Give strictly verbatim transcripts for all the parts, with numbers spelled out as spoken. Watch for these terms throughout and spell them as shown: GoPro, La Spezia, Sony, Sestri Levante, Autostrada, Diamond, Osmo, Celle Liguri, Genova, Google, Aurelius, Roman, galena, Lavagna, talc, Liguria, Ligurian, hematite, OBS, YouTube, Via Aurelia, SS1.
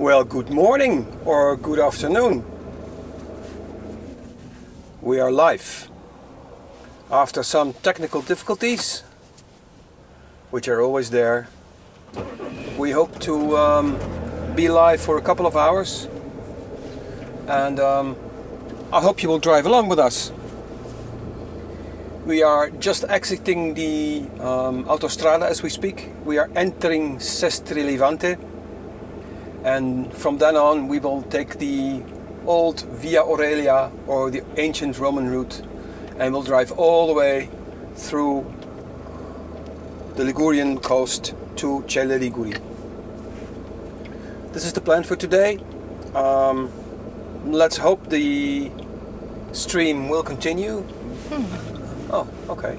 Well, good morning or good afternoon. We are live. After some technical difficulties, which are always there, we hope to um, be live for a couple of hours. And um, I hope you will drive along with us. We are just exiting the um, Autostrada as we speak. We are entering Sestri Levante, and from then on we will take the old Via Aurelia or the ancient Roman route, and we'll drive all the way through the Ligurian coast to Celle Liguri. This is the plan for today. Um, let's hope the stream will continue. Hmm. Oh, okay.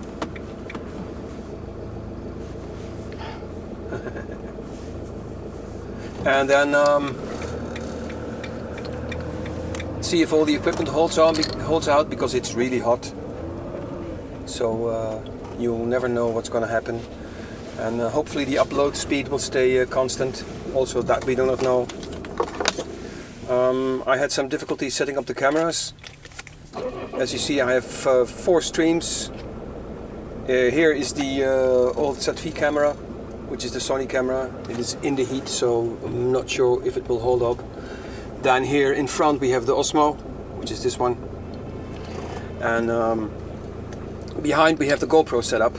And then um, see if all the equipment holds on, holds out, because it's really hot. So uh, you'll never know what's going to happen. And uh, hopefully the upload speed will stay uh, constant. Also, that we do not know. Um, I had some difficulty setting up the cameras. As you see, I have uh, four streams. Uh, here is the uh, old Z V camera, which is the Sony camera. It is in the heat, so I'm not sure if it will hold up. Down here in front we have the Osmo, which is this one. And um, behind we have the GoPro setup.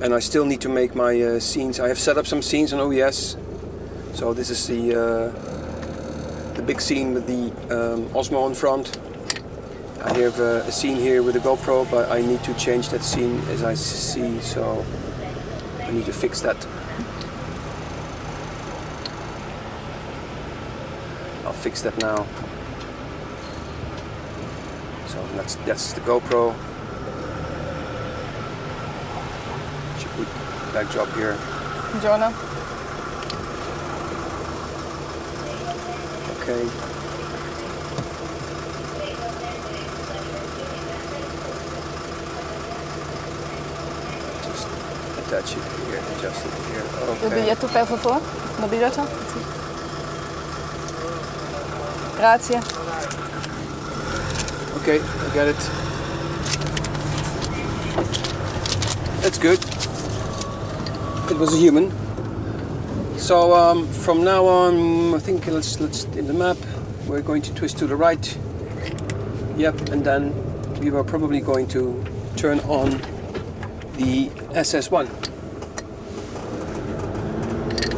And I still need to make my uh, scenes. I have set up some scenes on O B S. So this is the, uh, the big scene with the um, Osmo in front. I have uh, a scene here with the GoPro, but I need to change that scene as I see, so I need to fix that. I'll fix that now. So that's, that's the GoPro. Should put backdrop here. Jonah. Okay. Touch it here, adjust it here. Okay. Wil je je toepen voor? Mobielata? Grazie. Okay, I got it. That's good. It was a human. So um, from now on, I think let's let's in the map. We're going to twist to the right. Yep, and then we were probably going to turn on the S S one,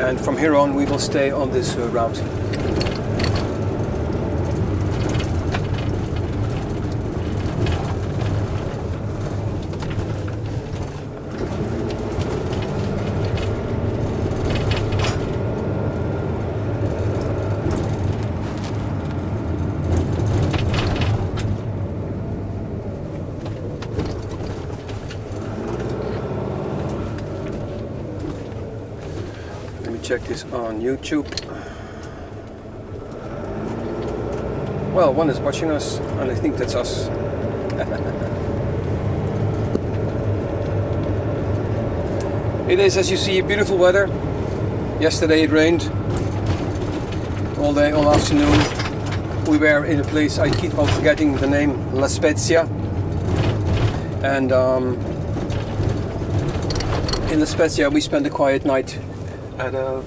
and from here on we will stay on this uh, route. Check this on YouTube. Well, one is watching us, and I think that's us. It is, as you see, beautiful weather. Yesterday it rained all day, all afternoon. We were in a place, I keep on forgetting the name, La Spezia. And um, in La Spezia we spent a quiet night. And, uh,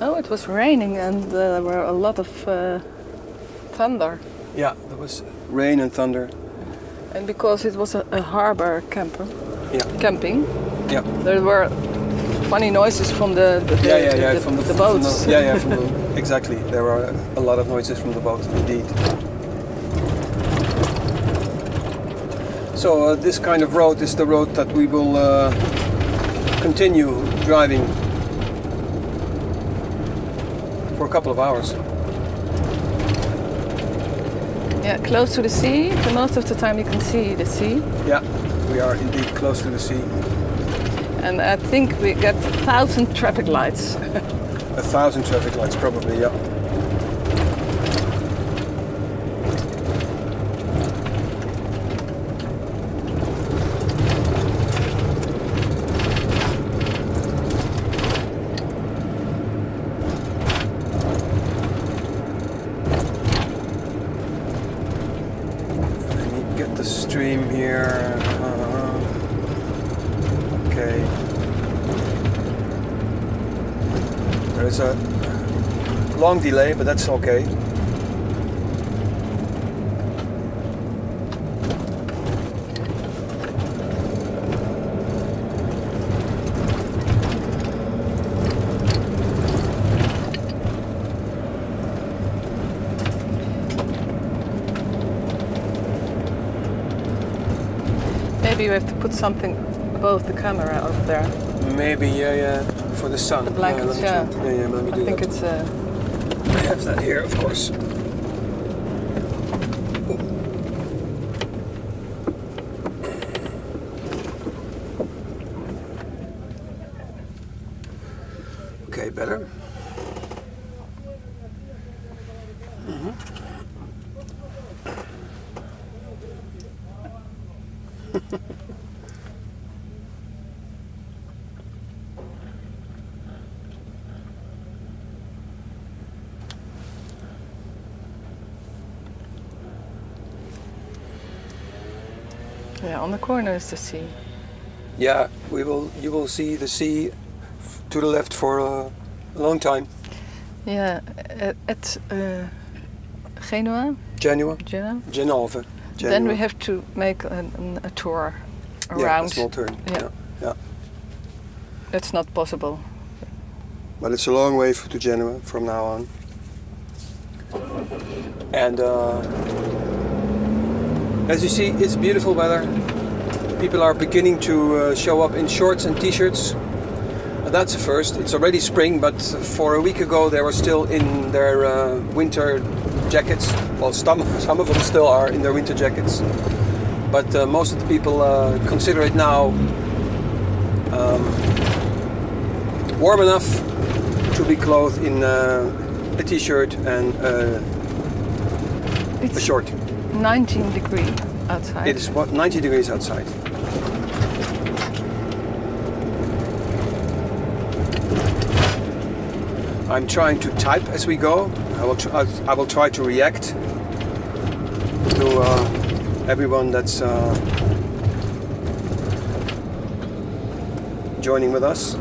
oh, it was raining and uh, there were a lot of uh, thunder. Yeah, there was rain and thunder. And because it was a, a harbor camper, yeah. camping, yeah, there were funny noises from the boats. Yeah, yeah, from the, exactly. There were a lot of noises from the boat, indeed. So uh, this kind of road is the road that we will uh, continue driving for a couple of hours. Yeah, close to the sea. For most of the time you can see the sea. Yeah, we are indeed close to the sea. And I think we get a thousand traffic lights. A thousand traffic lights probably, yeah. There is a long delay, but that's okay. Maybe we have to put something above the camera over there. Maybe, yeah, yeah, for the sun. The blankets, yeah. Let me try. Yeah, yeah, let me do I think that. It's a... I have that here, of course. Okay, better. Yeah, on the corner is the sea. Yeah, we will. You will see the sea f to the left for uh, a long time. Yeah, at uh, Genoa. Genoa. Genoa. Genova. Genoa. Then we have to make an, an, a tour around. Yeah, a small turn. Yeah. Yeah, yeah. That's not possible. But it's a long way to Genoa from now on. And. Uh, As you see, it's beautiful weather. People are beginning to uh, show up in shorts and t-shirts. That's a first. It's already spring, but for a week ago they were still in their uh, winter jackets. Well, some, some of them still are in their winter jackets. But uh, most of the people uh, consider it now um, warm enough to be clothed in uh, a t-shirt and uh, a short. nineteen degrees outside. It is what, ninety degrees outside. I'm trying to type as we go. I will, tr I will try to react to uh, everyone that's uh, joining with us.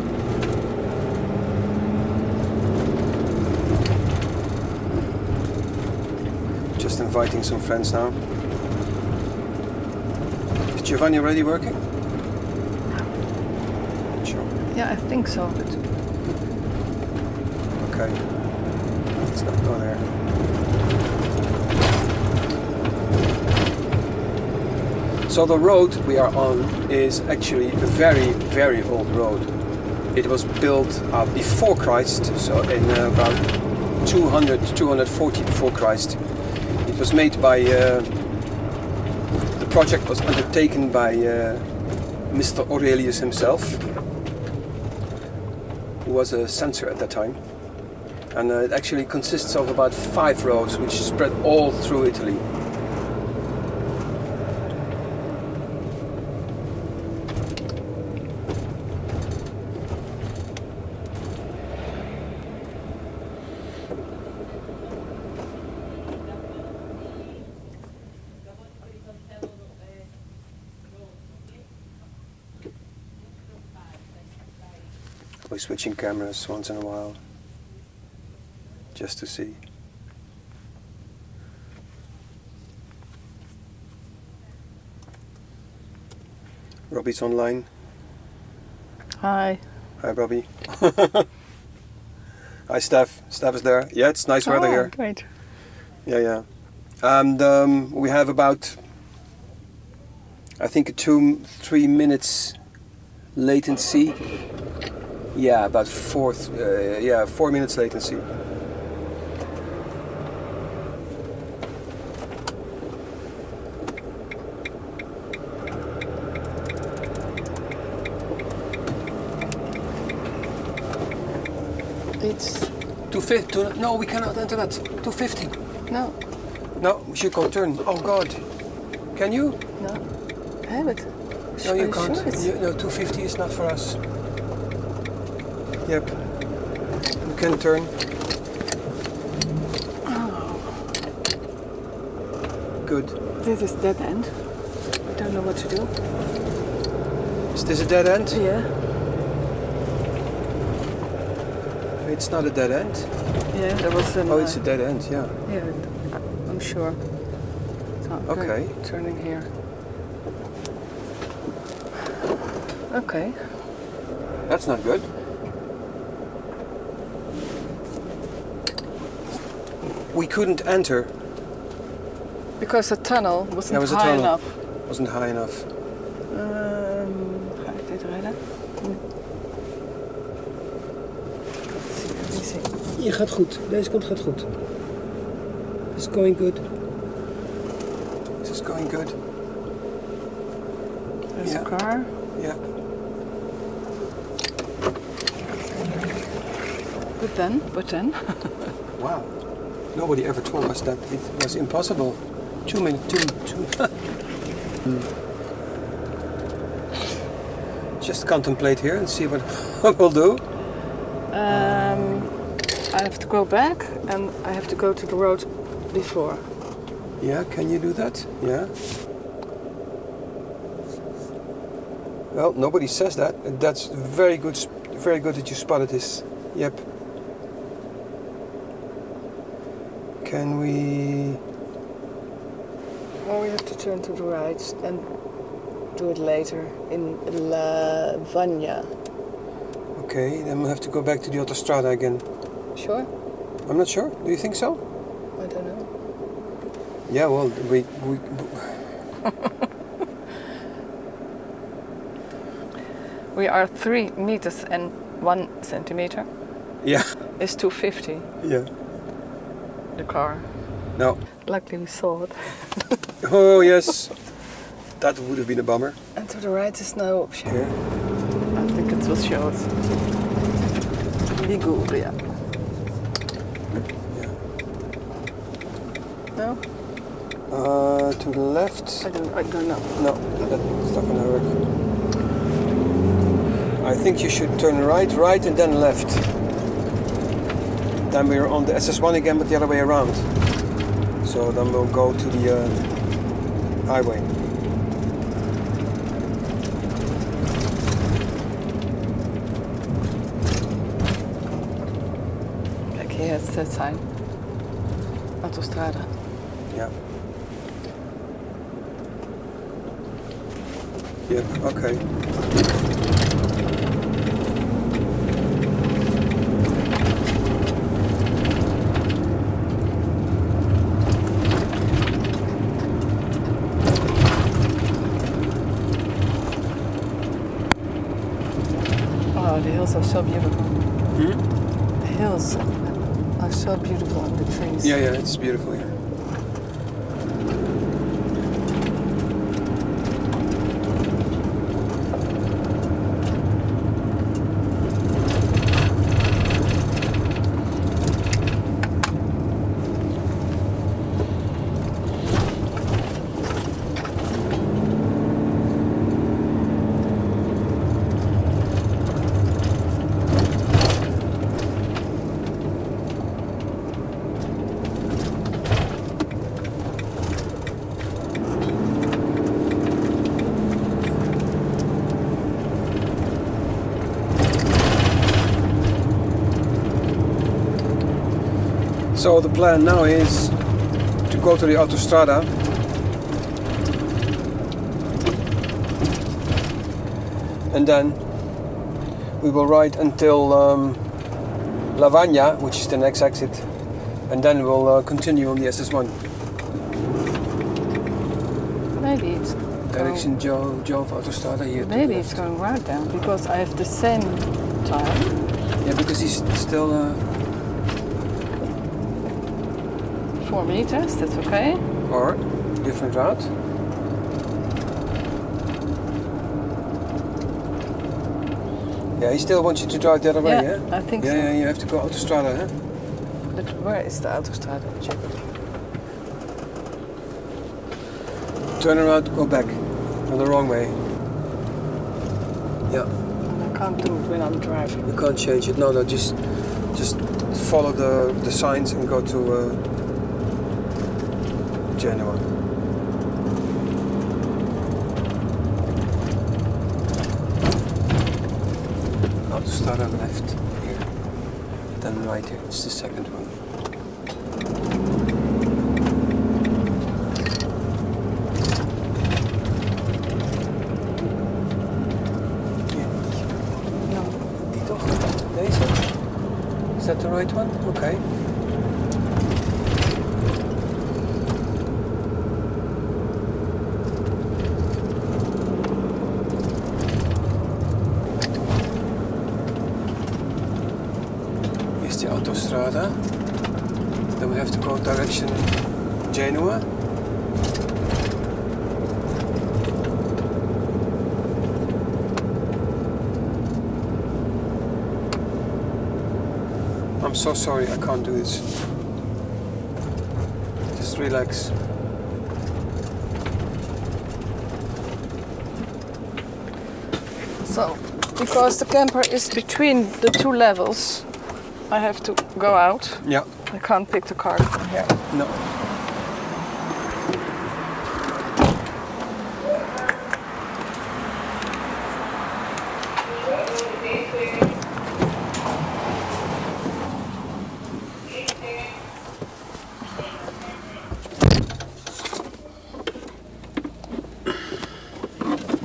Just inviting some friends now. Is Giovanni already working? Not sure. Yeah, I think so. But... Okay. Let's not go there. So the road we are on is actually a very, very old road. It was built uh, before Christ, so in uh, about two hundred to two forty before Christ. It was made by, uh, the project was undertaken by uh, Mister Aurelius himself, who was a censor at that time. And uh, it actually consists of about five roads which spread all through Italy. We're switching cameras once in a while, just to see. Robbie's online. Hi. Hi, Robbie. Hi, Steph. Steph is there. Yeah, it's nice weather oh, here. Great. Yeah, yeah. And um, we have about, I think, two, three minutes latency. Yeah, about four, uh, yeah, four minutes latency. It's two fifty. No, we cannot enter that. Two fifty. No. No, she can't turn. Oh God, can you? No. Have it. No, you can't. Sure you, no, two fifty is not for us. Yep, you can turn. Oh. Good. This is dead end. I don't know what to do. Is this a dead end? Yeah. it's not a dead end. Yeah, there was some. Oh, it's uh, a dead end. Yeah. Yeah, I'm sure. It's not okay. Right, turning here. Okay. That's not good. We couldn't enter. Because the tunnel wasn't yeah, was high tunnel. enough. Wasn't high enough. Um, ga ik dit redden? Je gaat goed. Deze kant gaat goed. This is going good. This is going good. There's yeah. a car. Yeah. But then, but then. Wow. Nobody ever told us that it was impossible. Too many, too, too. hmm. Just contemplate here and see what, what we'll do. Um, I have to go back and I have to go to the road before. Yeah, can you do that? Yeah. Well, nobody says that. That's very good. Very good that you spotted this. Yep. Can we... Well, we have to turn to the right and do it later in Lavagna. Okay, then we'll have to go back to the Autostrada again. Sure? I'm not sure. Do you think so? I don't know. Yeah, well, we... we we are three meters and one centimeter. Yeah. It's two fifty. Yeah. The car. No. Luckily we saw it. Oh yes, that would have been a bummer. And to the right is no option. Yeah. I think it was short. Liguria. Yeah. No? Uh, to the left? I don't, I don't know. No, that's not gonna work. I think you should turn right, right and then left. Then we're on the S S one again, but the other way around. So then we'll go to the uh, highway. Kijk, hier heeft het zijn. Autostrada. Ja. Ja, oké. So beautiful. Hmm? The hills are so beautiful and the trees. Yeah, yeah, it's beautiful here. So the plan now is to go to the Autostrada and then we will ride until um, Lavagna, which is the next exit, and then we'll uh, continue on the S S one. Maybe it's direction Joe Joe Autostrada here. Maybe it's going right down because I have the same time. Yeah, because he's still. Uh, Four meters, that's okay. Or different route. Yeah, he still wants you to drive the other yeah, way, yeah? I think yeah, so. Yeah, you have to go Autostrada, huh? But where is the Autostrada? Check it. Turn around, go back. On the wrong way. Yeah. I can't do it when I'm driving. You can't change it. No, no, just just follow the, the signs and go to... Uh, Genova. Autostrada left here. then right here. It's the second one. Yeah. No. Deze. Is that the right one? Okay. Autostrada. Then we have to go direction Genova. I'm so sorry, I can't do this. Just relax. So, because the camper is between the two levels, I have to go out. Yeah. I can't pick the car from here. No.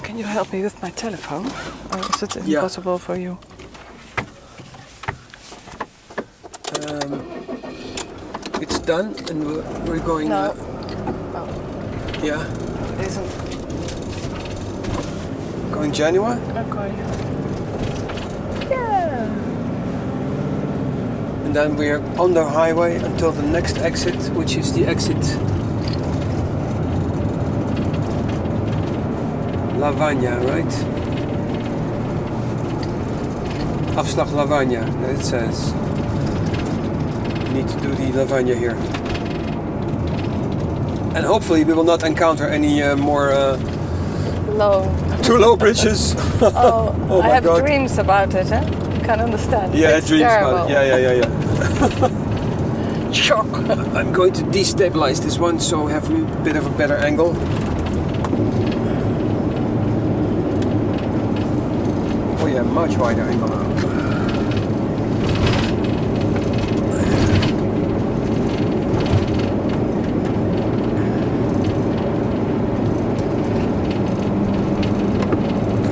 Can you help me with my telephone? Or is it impossible yeah. for you? Done and we're, we're going no. uh, oh. yeah it isn't going January okay yeah and then we're on the highway until the next exit, which is the exit Lavagna, right? Afslag Lavagna, it says. Need to do the Lavagna here, and hopefully we will not encounter any uh, more uh, low, too low bridges. Oh, oh I have God. dreams about it. Eh? You can't understand. Yeah, it's dreams terrible. about it. Yeah, yeah, yeah, yeah. Shock. I'm going to destabilize this one, so have a bit of a better angle. Oh yeah, much wider angle.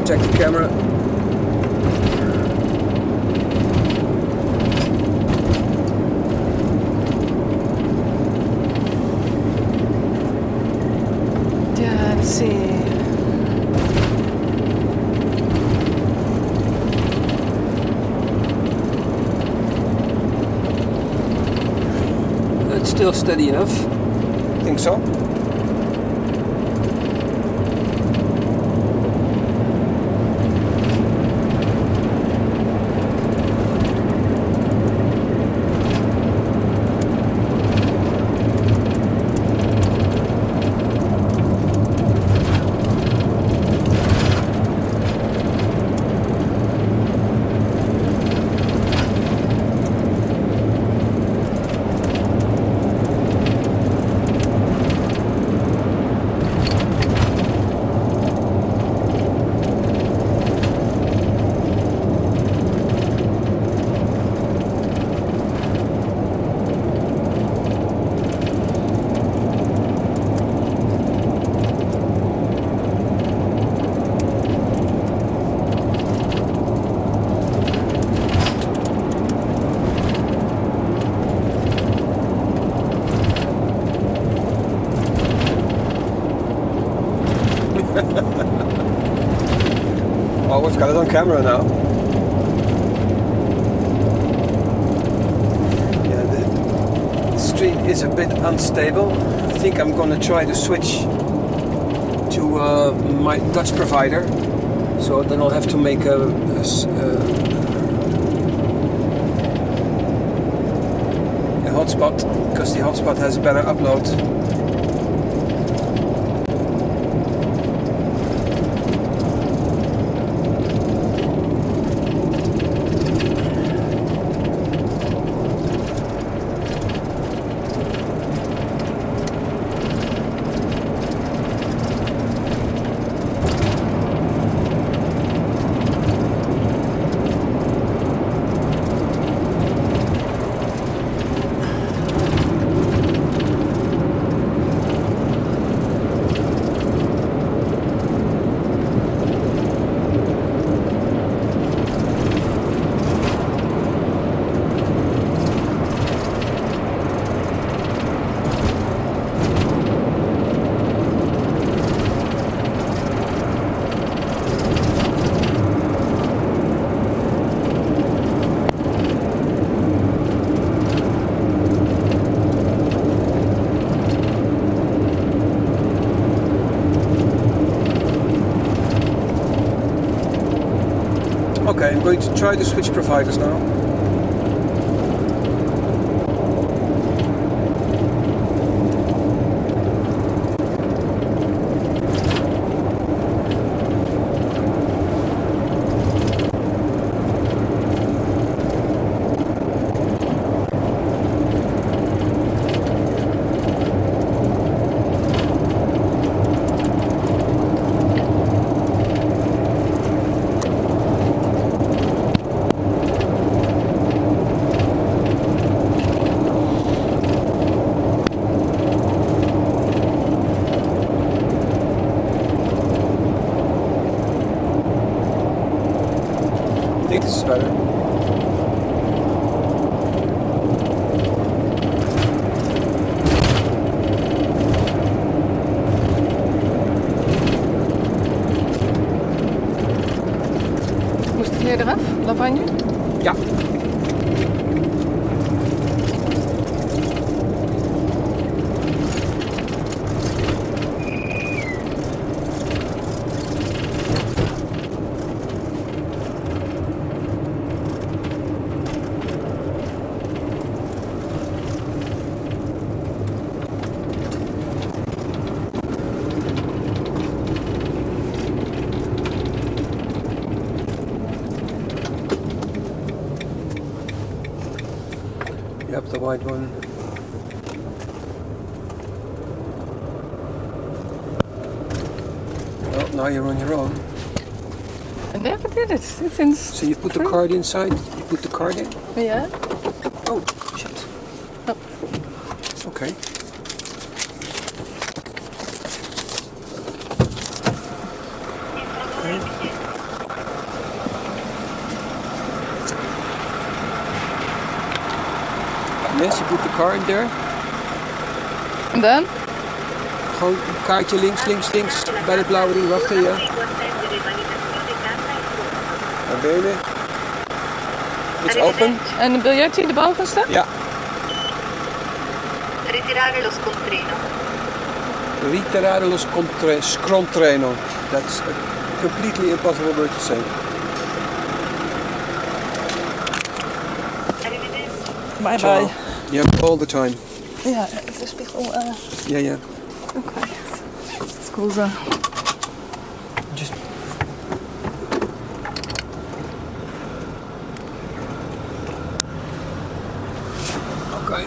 Check the camera. Yeah, let's see. It's still steady enough. I think so. Oh, we've got it on camera now. Yeah, the, the street is a bit unstable. I think I'm going to try to switch to uh, my Dutch provider, so then I'll have to make a, a, a, a hotspot, because the hotspot has a better upload. going to try to switch providers now. The white one. Well, now you're on your own. I never did it. It's in. So you put three. The card inside. You put the card in. Yeah. Oh shit. Oh. Okay. Yes, you put the car in there. And then? Gewoon een kaartje links, links, links bij de blauwe ding wachten, ja. Naar beneden. It's open. En een biljartje in de bovenste? Ja. Ritirare lo scontrino. Ritirare lo scontrino. That's a completely impossible word to say. Bye bye. Ciao. Yeah, all the time. Yeah, the spiegel. Uh... Yeah, yeah. Okay. School's uh... just. Okay.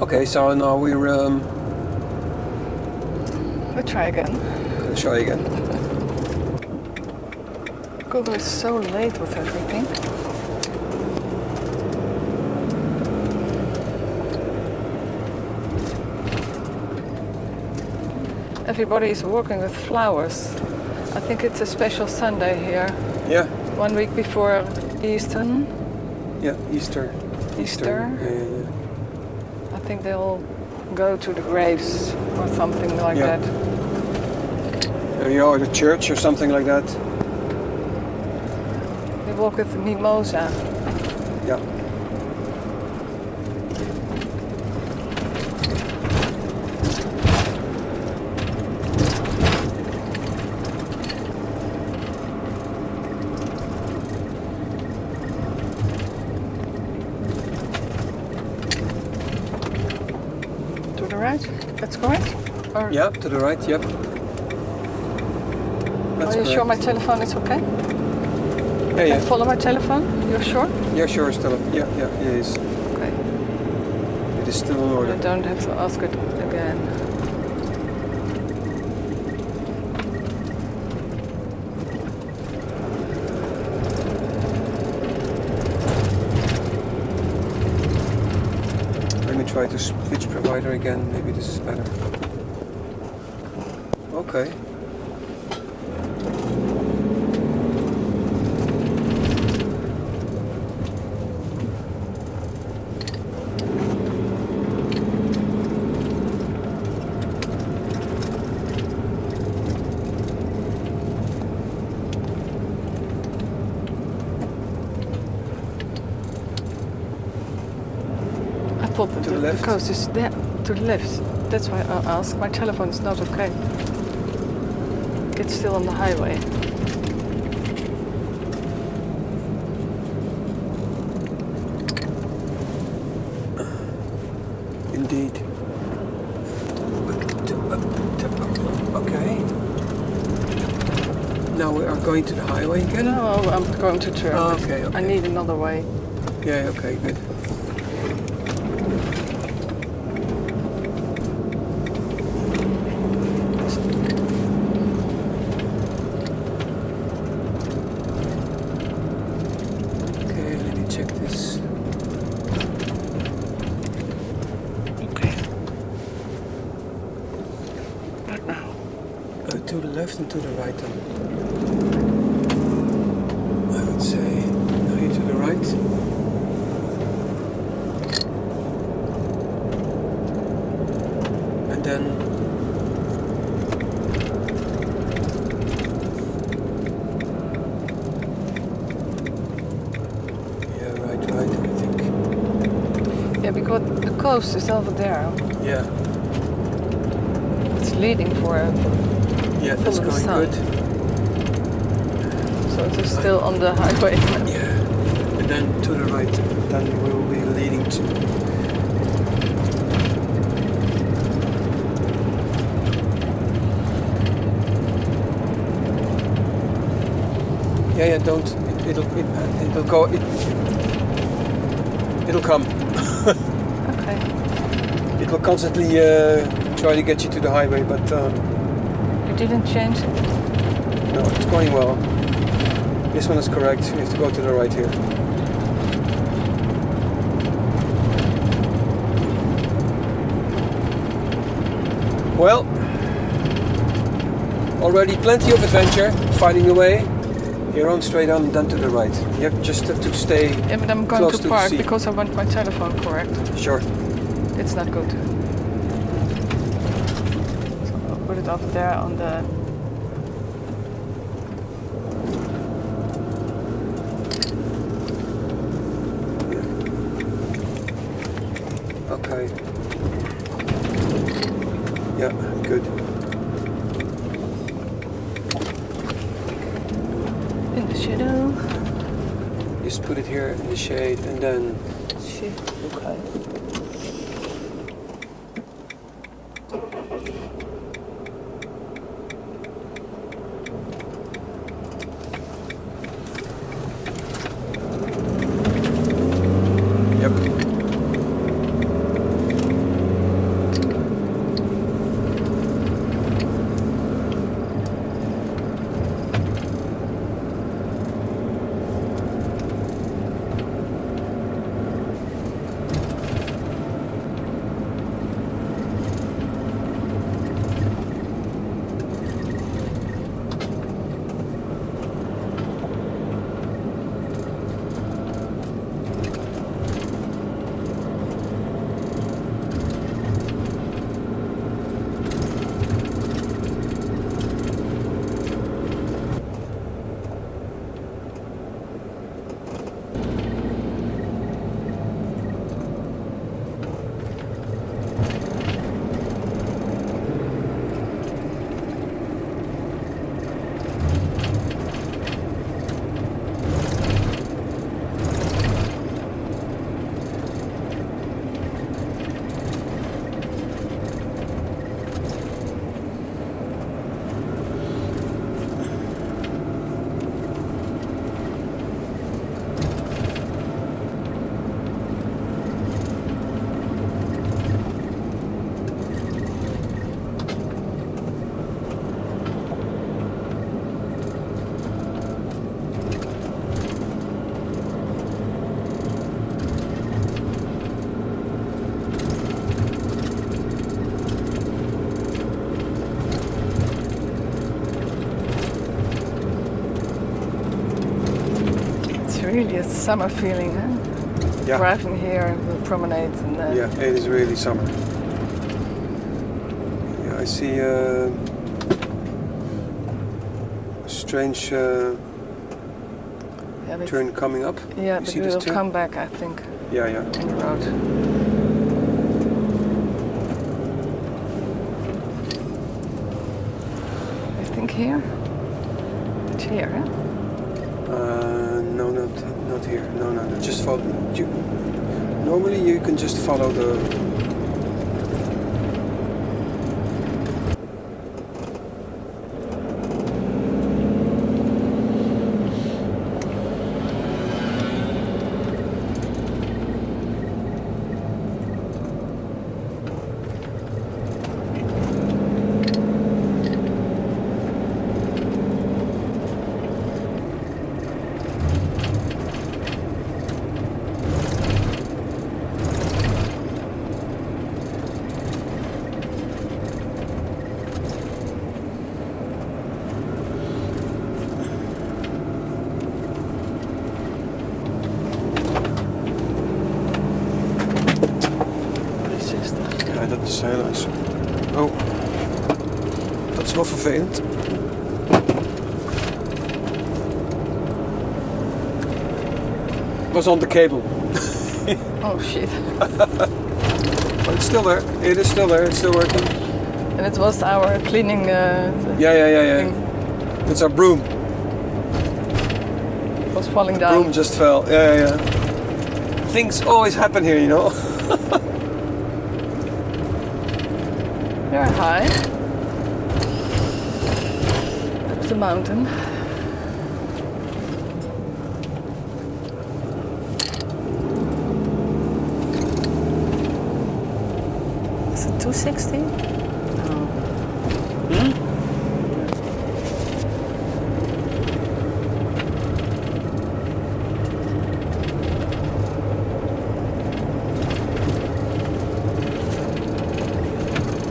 Okay, so now we're um. Try again. Try again. Google is so late with everything. Everybody is working with flowers. I think it's a special Sunday here. Yeah. One week before Easter. Yeah, Easter. Easter. Easter. Yeah, yeah, yeah. I think they'll go to the graves or something like yeah. that. You know, the church or something like that. They walk with the mimosa. Yeah. To the right? That's correct? Or yeah, to the right, yep. Yeah. Are you sure my telephone is okay? Yeah, yeah. Can I follow my telephone? You're sure? Yeah, sure. It's still, yeah, yeah, it is. Okay. It is still in order. I don't have to ask it again. Let me try to switch provider again. Maybe this is better. Okay. for to the, the left. Because it's there to the left. That's why I ask. My telephone is not okay. It's still on the highway. Indeed. Okay. Now we are going to the highway again? No, I'm going to turn. Oh, okay, okay. I need another way. Yeah, okay, good. To the right, I would say, now here to the right, and then yeah, right, right, I think. Yeah, because the coast is over there. Yeah, it's leading for. A, Yeah, that's going good. So it is still on the highway. Yeah, and then to the right, then we will be leading to. Yeah, yeah, don't. It, it'll, it, it'll go. It, it'll come. Okay. It will constantly uh, try to get you to the highway, but. Um, Didn't change it? No, it's going well. This one is correct. You have to go to the right here. Well, already plenty of adventure, fighting the way. You're on straight on, then to the right. You have just have to stay. Yeah, but I'm going close to, to park because I want my telephone correct. Sure. It's not good. Over there on the okay, yeah, good. In the shadow, just put it here in the shade and then shade. Okay. Really a summer feeling, huh? Yeah. Driving here and we'll promenade. And, uh, yeah, it is really summer. Yeah, I see uh, a strange uh, yeah, turn coming up. Yeah, you but see we'll this come back, I think. Yeah, yeah. On the road. here? It's here, huh? Uh, no, not, not here. No, no, no. Just follow. You, normally you can just follow the... vervelend. Was on the cable. Oh shit. But it's still there. It is still there. It's still working. And it was our cleaning. Uh, yeah, yeah, yeah, yeah. Thing. It's our broom. It was falling the down. Broom just fell. Yeah, yeah, yeah. Things always happen here, you know. You're high. The mountain. Is it two sixty? No. Hmm?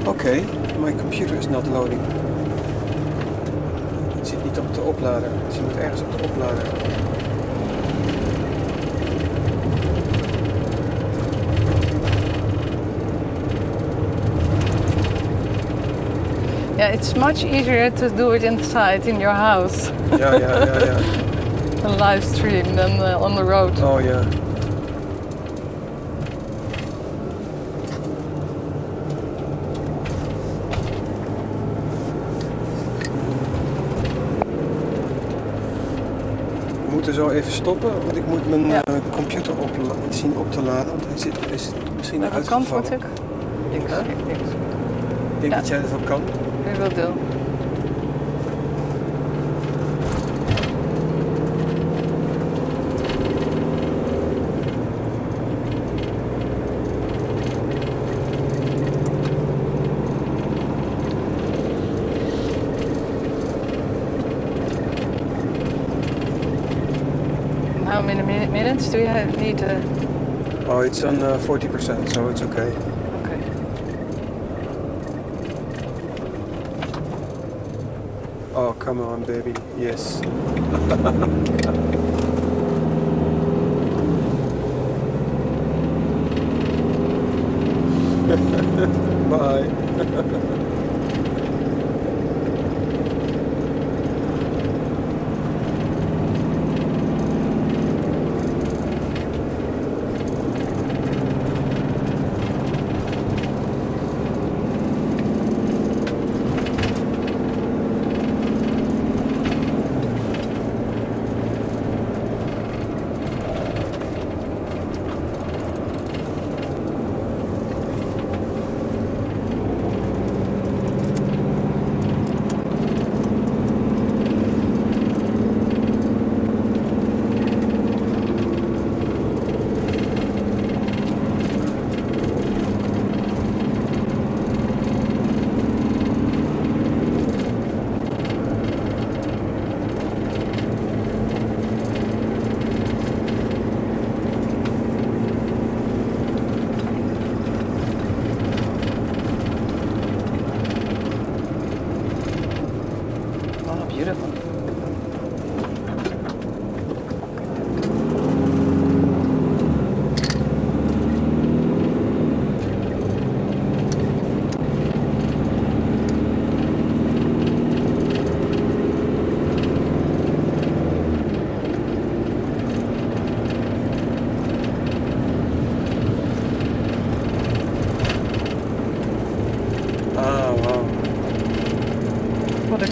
Okay, my computer is not loading. Oplader. Dus je moet ergens op de oplader. Yeah, it's much easier to do it inside in your house. Yeah, yeah, yeah, yeah. A live stream than uh, on the road. Oh yeah. Zo even stoppen, want ik moet mijn ja. uh, computer op zien op te laden, want hij zit, is misschien naar uitgevallen. Welke kant moet ik? Niks, huh? Niks. Ik denk ja. dat jij dat ook kan. Ik wil doen. Do you have, need to... Oh, it's on uh, forty percent, so it's okay. Okay. Oh, come on, baby. Yes. Bye.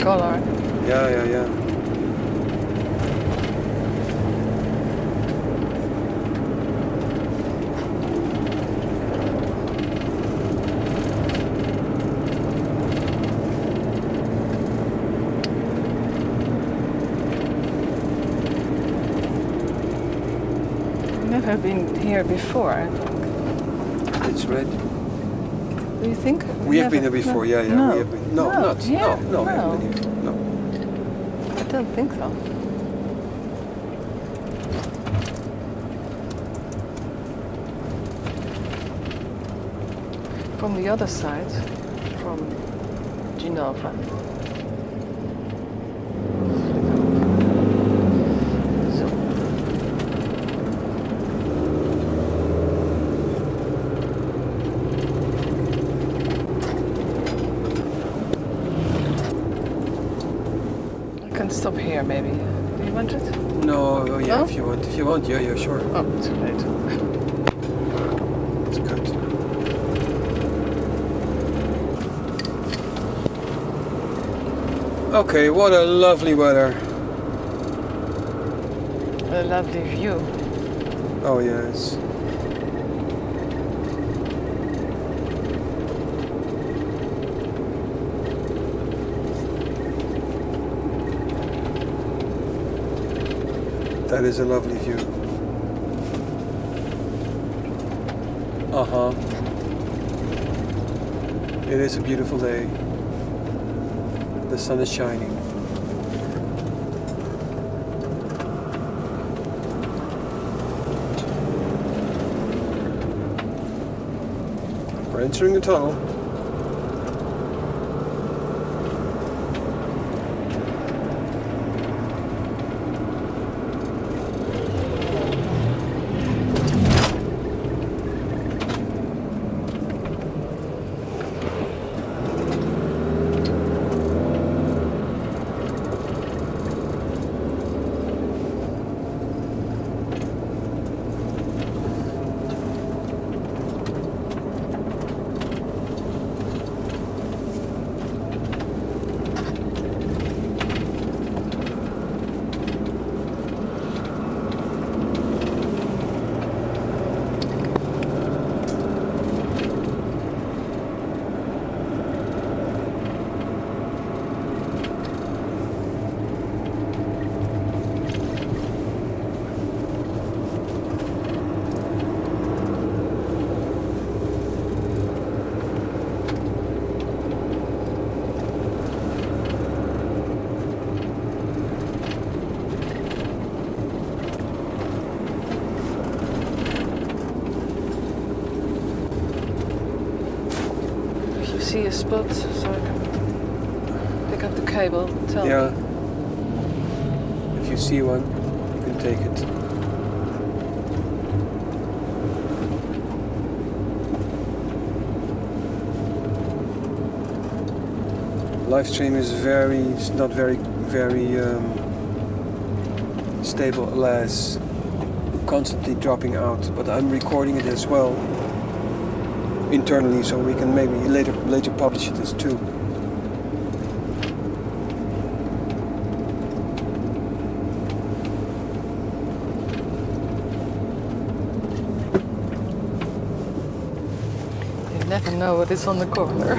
Color. Yeah, yeah, yeah. I've been here before, I think. It's red. Do you think? We, we have been here before, no. yeah, yeah. No, we have been. no, no not. Yeah, no, no, no, we haven't been here. No. I don't think so. From the other side, from Genova. Stop here, maybe. Do you want it? No, oh yeah, no? if you want, if you want, yeah, yeah, sure. Oh, it's too late. It's good. Okay, what a lovely weather. A lovely view. Oh yes. That is a lovely view. Uh-huh. It is a beautiful day. The sun is shining. We're entering a tunnel. A spot so I can pick up the cable. Tell yeah. me. If you see one, you can take it. Live stream is very, it's not very, very um, stable, alas. Constantly dropping out, but I'm recording it as well. Internally, so we can maybe later later publish this too. You never know what is on the corner.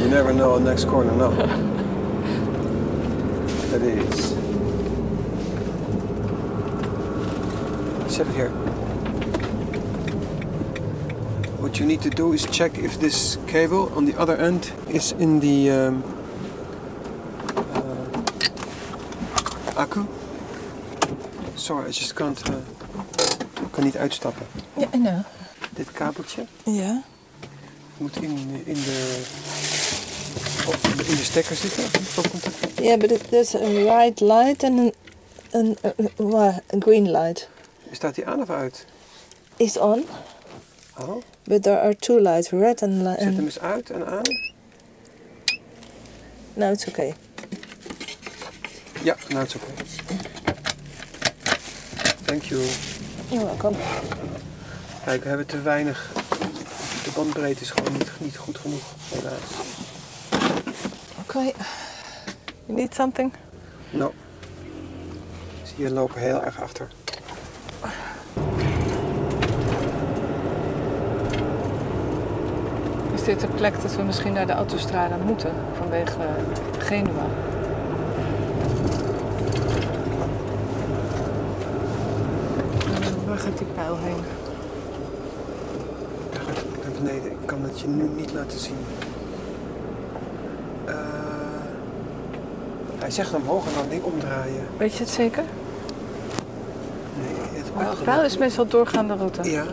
You never know on the next corner, no. That is. Sit here. What you need to do is check if this cable on the other end is in the um, uh, accu. Sorry, I just can't. Uh, ik kan niet uitstappen. Ja, nou. Dit kabeltje. Ja. Moet in in de in de stekker zitten. Ja, maar there's a red light and an a green light. Staat die aan of uit? Is on. Oh. But there are two lights, red and light. Zet hem eens uit en aan. Now it's okay. Ja, yeah, now it's okay. Thank you. You're welcome. Kijk, we hebben te weinig. De bandbreedte is gewoon niet, niet goed genoeg, helaas. Oké. Okay. You need something? No. Hier lopen heel erg achter. Is dit de plek dat we misschien naar de Autostrada moeten vanwege Genova? Waar gaat die pijl heen? Daar gaat het naar beneden. Ik kan het je nu niet laten zien. Uh, hij zegt omhoog en dan niet omdraaien. Weet je het zeker? Nee, het maar de pijl is meestal doorgaande route. Ja.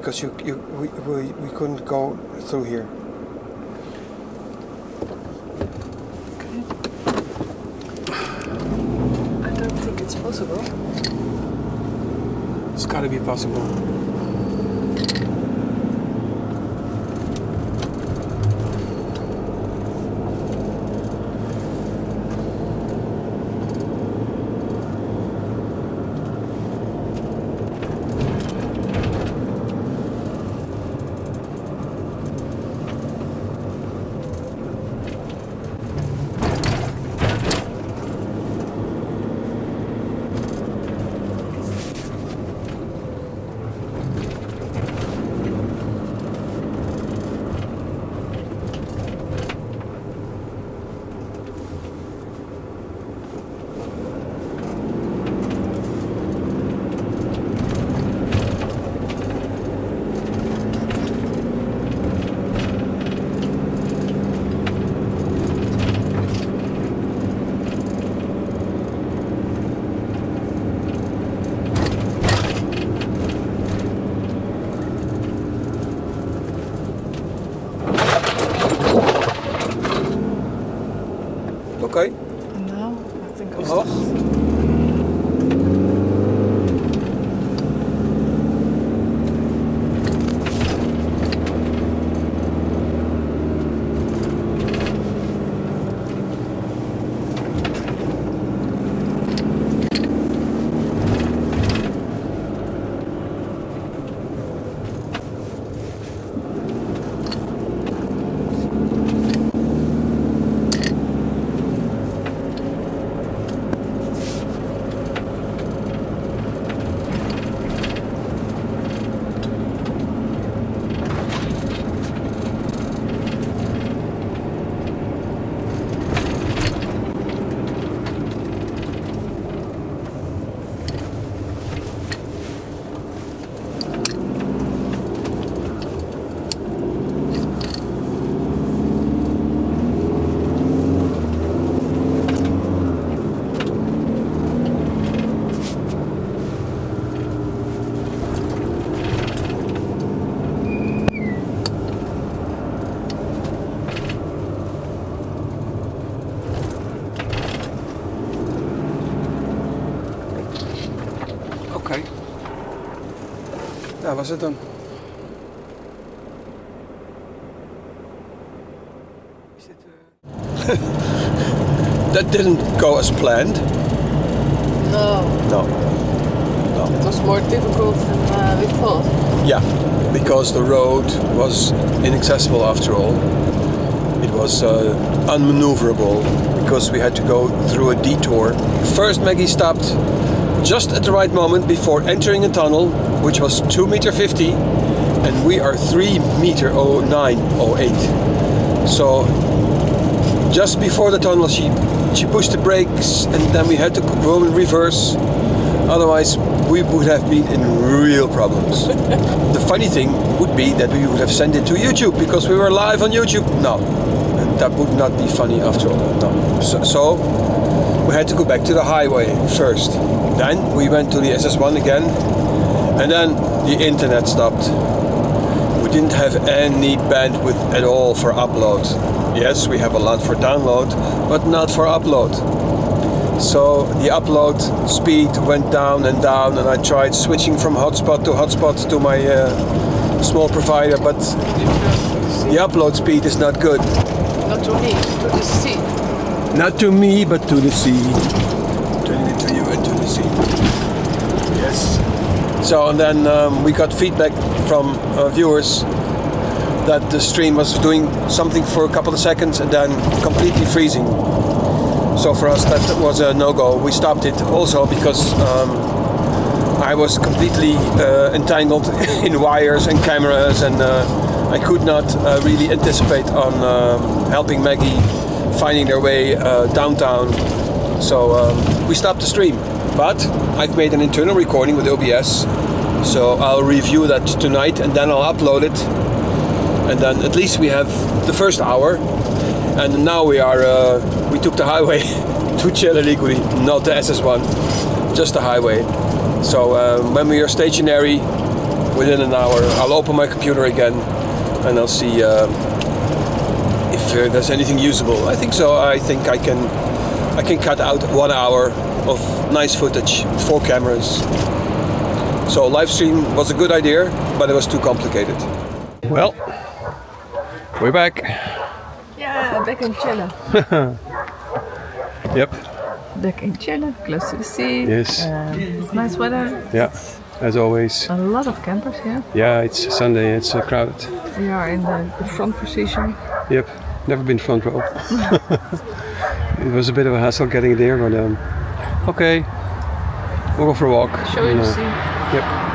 Because you, you, we, we, we couldn't go through here. Okay. I don't think it's possible. It's got to be possible. Okay. No, I think I was. Ja, was het dan? That didn't go as planned. No. No. No. It was more difficult than uh, we thought. Yeah, because the road was inaccessible after all. It was uh, unmaneuverable because we had to go through a detour. First, Maggie stopped just at the right moment before entering a tunnel, which was two meter fifty, and we are three meter oh nine oh eight. So just before the tunnel, she she pushed the brakes, and then we had to go in reverse. Otherwise, we would have been in real problems. The funny thing would be that we would have sent it to YouTube because we were live on YouTube. No, that would not be funny after all. No. So, so we had to go back to the highway first. Then we went to the S S one again, and then the internet stopped. we didn't have any bandwidth at all for upload. Yes, we have a lot for download, but not for upload. So the upload speed went down and down, and I tried switching from hotspot to hotspot to my uh, small provider, but the upload speed is not good. Not to me, to the sea. Not to me, but to the sea. To you and to the sea. Yes. So and then um, we got feedback from uh, viewers that the stream was doing something for a couple of seconds and then completely freezing. So for us that was a no-go. We stopped it also because um, I was completely uh, entangled in wires and cameras, and uh, I could not uh, really anticipate on uh, helping Maggie finding their way uh, downtown. So um, we stopped the stream. But I've made an internal recording with O B S, so I'll review that tonight and then I'll upload it. And then at least we have the first hour. And now we are, uh, we took the highway to Celle Liguri, not the S S one, just the highway. So uh, when we are stationary, within an hour, I'll open my computer again and I'll see uh, if uh, there's anything usable. I think so. I think I can, I can cut out one hour of nice footage, four cameras. So live stream was a good idea, but it was too complicated. Well, we're back. Yeah, back in Celle. Yep. Back in Celle, close to the sea. Yes. Uh, it's nice weather. Yeah, as always. A lot of campers here. Yeah, it's Sunday, it's uh, crowded. We are in the, the front position. Yep, never been front row. It was a bit of a hassle getting there, but um, okay, we'll go for a walk. Show you the sea. Yep.